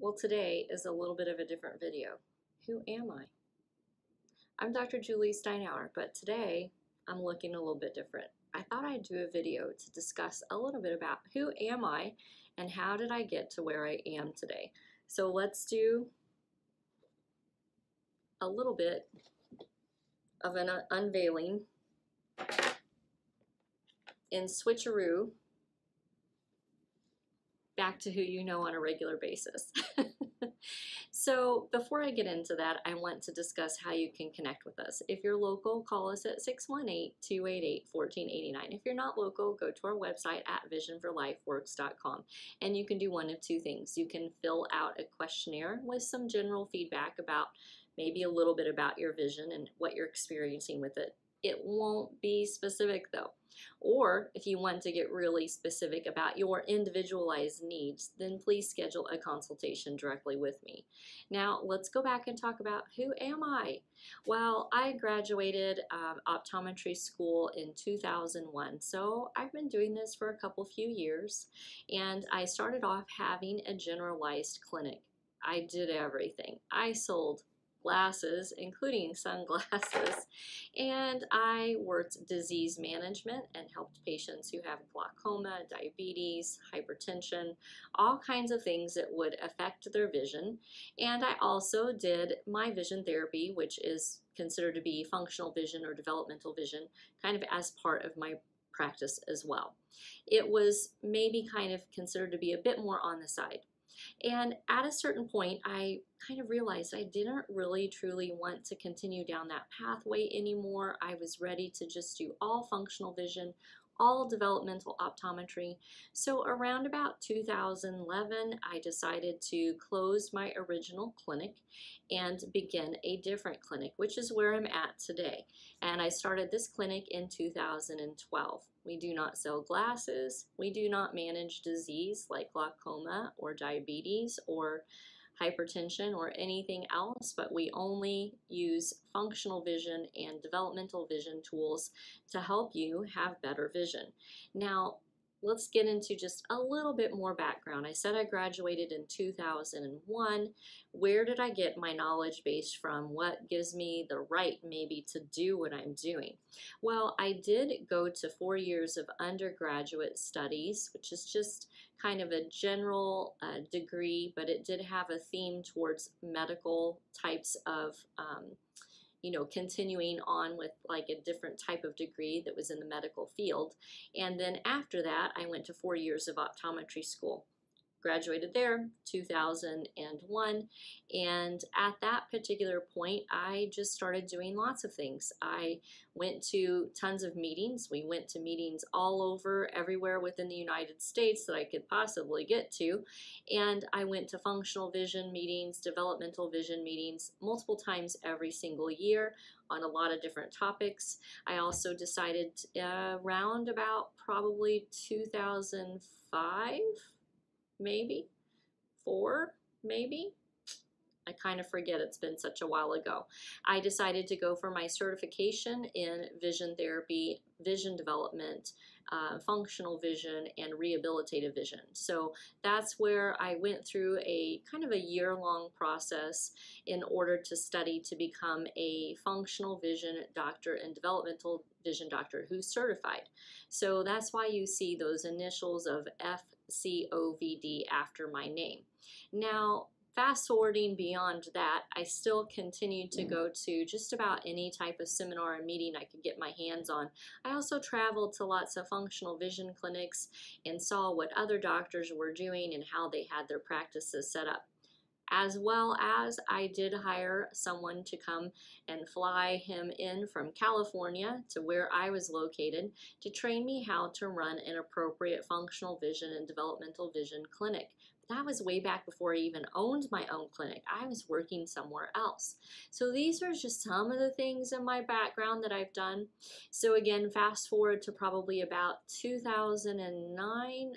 Well, today is a little bit of a different video. Who am I? I'm Dr. Julie Steinhauer, but today I'm looking a little bit different. I thought I'd do a video to discuss a little bit about who am I and how did I get to where I am today. So let's do a little bit of an unveiling in switcheroo back to who you know on a regular basis. So before I get into that, I want to discuss how you can connect with us. If you're local, call us at 618-288-1489. If you're not local, go to our website at visionforlifeworks.com. And you can do one of two things. You can fill out a questionnaire with some general feedback about maybe a little bit about your vision and what you're experiencing with it. It won't be specific though. Or if you want to get really specific about your individualized needs, then please schedule a consultation directly with me. Now let's go back and talk about who am I? Well, I graduated optometry school in 2001, so I've been doing this for a few years, and I started off having a generalized clinic. I did everything. I sold glasses, including sunglasses, and I worked disease management and helped patients who have glaucoma, diabetes, hypertension, all kinds of things that would affect their vision. And I also did my vision therapy, which is considered to be functional vision or developmental vision, kind of as part of my practice as well. It was maybe kind of considered to be a bit more on the side. And at a certain point, I kind of realized I didn't really truly want to continue down that pathway anymore. I was ready to just do all functional vision, all developmental optometry. So around about 2011, I decided to close my original clinic and begin a different clinic, which is where I'm at today. And I started this clinic in 2012. We do not sell glasses. We do not manage disease like glaucoma or diabetes or hypertension or anything else, but we only use functional vision and developmental vision tools to help you have better vision. Now, let's get into just a little bit more background. I said I graduated in 2001. Where did I get my knowledge base from? What gives me the right maybe to do what I'm doing? Well, I did go to 4 years of undergraduate studies, which is just kind of a general degree, but it did have a theme towards medical types of you know, continuing on with like a different type of degree that was in the medical field. And then after that, I went to 4 years of optometry school. Graduated there, 2001, and at that particular point, I just started doing lots of things. I went to tons of meetings. We went to meetings all over, everywhere within the United States that I could possibly get to, and I went to functional vision meetings, developmental vision meetings, multiple times every single year on a lot of different topics. I also decided around about probably 2005, maybe 4, maybe, I kind of forget, it's been such a while ago. I decided to go for my certification in vision therapy, vision development, functional vision, and rehabilitative vision. So that's where I went through a kind of a year-long process in order to study to become a functional vision doctor and developmental vision doctor who's certified. So that's why you see those initials of FCOVD after my name. Now, fast forwarding beyond that, I still continued to go to just about any type of seminar and meeting I could get my hands on. I also traveled to lots of functional vision clinics and saw what other doctors were doing and how they had their practices set up. As well as I did hire someone to come and fly him in from California to where I was located to train me how to run an appropriate functional vision and developmental vision clinic. That was way back before I even owned my own clinic. I was working somewhere else. So these are just some of the things in my background that I've done. So again, fast forward to probably about 2009,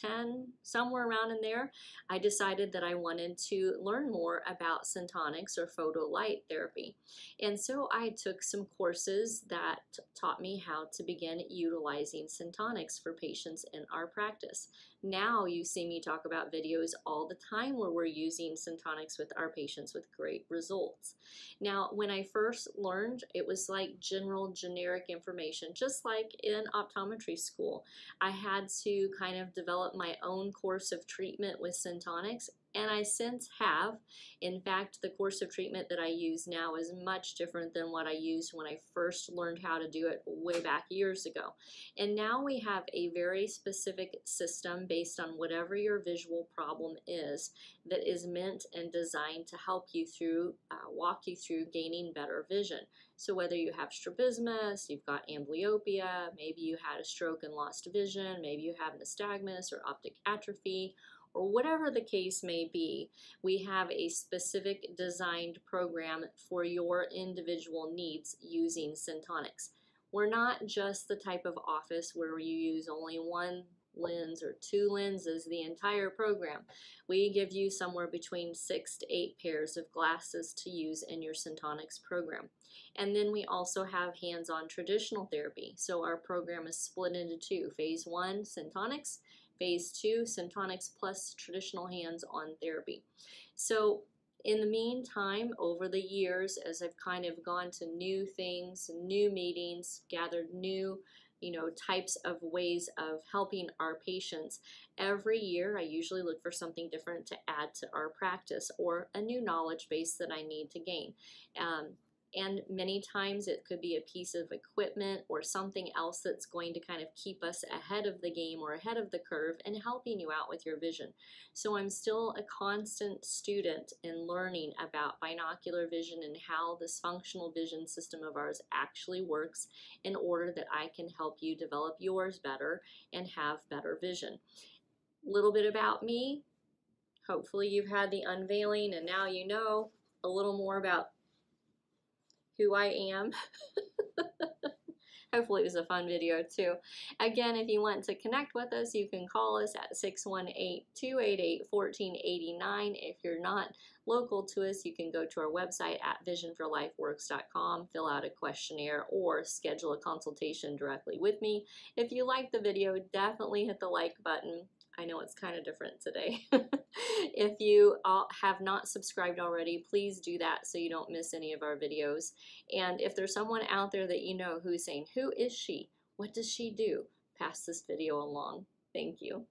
10, somewhere around in there, I decided that I wanted to learn more about Syntonics or photolight therapy. And so I took some courses that taught me how to begin utilizing Syntonics for patients in our practice. Now you see me talk about videos all the time where we're using Syntonics with our patients with great results. Now, when I first learned, it was like general generic information, just like in optometry school. I had to kind of develop my own course of treatment with Syntonics, and I since have. In fact, the course of treatment that I use now is much different than what I used when I first learned how to do it way back years ago. And now we have a very specific system based on whatever your visual problem is that is meant and designed to help you through, walk you through gaining better vision. So whether you have strabismus, you've got amblyopia, maybe you had a stroke and lost vision, maybe you have nystagmus or optic atrophy, or whatever the case may be, we have a specific designed program for your individual needs using Syntonics. We're not just the type of office where you use only one lens or two lenses the entire program. We give you somewhere between 6 to 8 pairs of glasses to use in your Syntonics program. And then we also have hands-on traditional therapy. So our program is split into two. Phase 1, Syntonics. Phase 2, Syntonics plus traditional hands-on therapy. So in the meantime, over the years, as I've kind of gone to new things, new meetings, gathered new types of ways of helping our patients, every year I usually look for something different to add to our practice or a new knowledge base that I need to gain. And many times it could be a piece of equipment or something else that's going to kind of keep us ahead of the game or ahead of the curve and helping you out with your vision. So I'm still a constant student in learning about binocular vision and how this functional vision system of ours actually works in order that I can help you develop yours better and have better vision. A little bit about me. Hopefully you've had the unveiling and now you know a little more about who I am. Hopefully it was a fun video too. Again, if you want to connect with us, you can call us at 618-288-1489. If you're not local to us, you can go to our website at visionforlifeworks.com, fill out a questionnaire, or schedule a consultation directly with me. If you like the video, definitely hit the like button. I know it's kind of different today. If you have not subscribed already, please do that so you don't miss any of our videos. And if there's someone out there that you know who's saying, who is she? What does she do? Pass this video along. Thank you.